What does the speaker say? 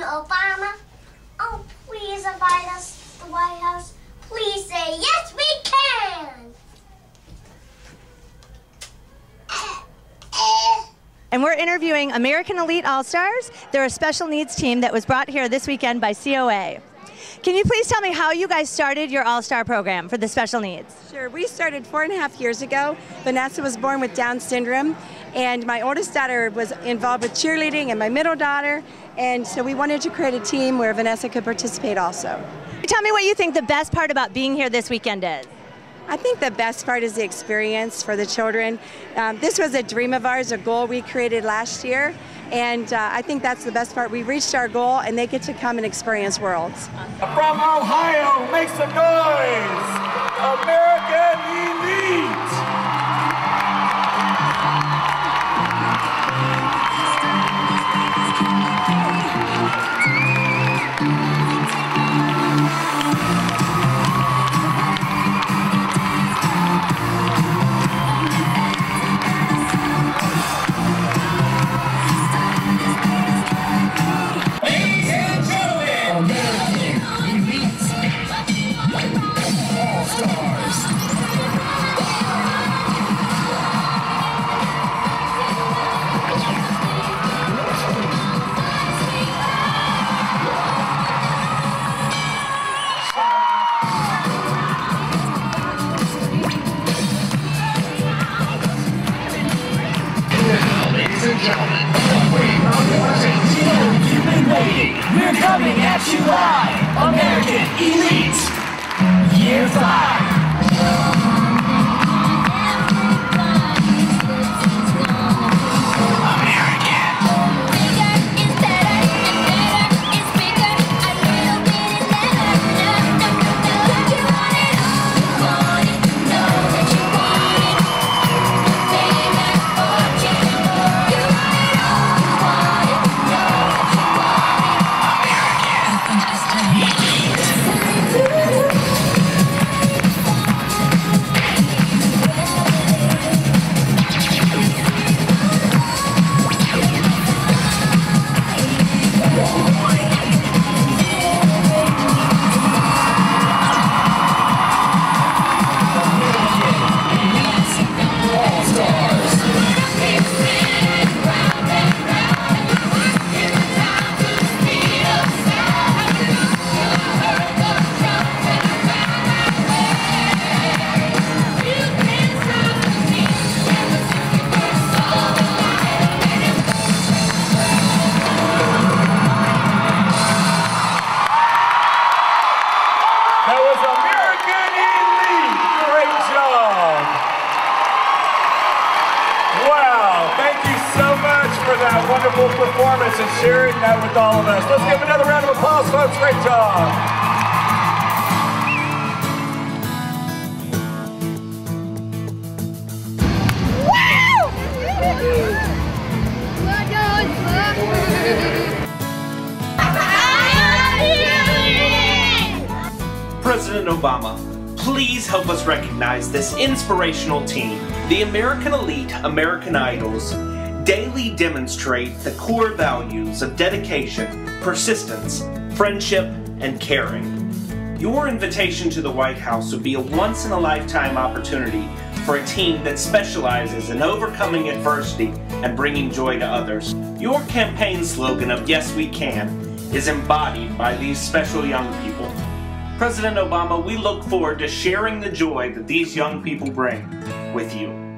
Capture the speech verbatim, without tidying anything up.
you, Obama. Oh, please invite us to the White House. Please say, yes, we can. And we're interviewing American Elite All-Stars. They're a special needs team that was brought here this weekend by C O A. Can you please tell me how you guys started your All-Star program for the special needs? Sure. We started four and a half years ago. Vanessa was born with Down syndrome, and my oldest daughter was involved with cheerleading and my middle daughter, and so we wanted to create a team where Vanessa could participate also. Tell me what you think the best part about being here this weekend is. I think the best part is the experience for the children. Um, this was a dream of ours, a goal we created last year, and uh, I think that's the best part. We reached our goal, and they get to come and experience Worlds. From Ohio, make some noise, American Elite! Gentlemen, we are warriors. You've been waiting. We're coming at you live. American Elite, Year Five. American. Bigger is better. And better is bigger. A little bit is better. No, no, no, no. That you want it all. You want it. Know that you want it. Bigger or bigger. That wonderful performance and sharing that with all of us. Let's give another round of applause, folks. Great job. President Obama, please help us recognize this inspirational team, the American Elite, American Idols. Daily demonstrate the core values of dedication, persistence, friendship, and caring. Your invitation to the White House would be a once-in-a-lifetime opportunity for a team that specializes in overcoming adversity and bringing joy to others. Your campaign slogan of "Yes, we can" is embodied by these special young people. President Obama, we look forward to sharing the joy that these young people bring with you.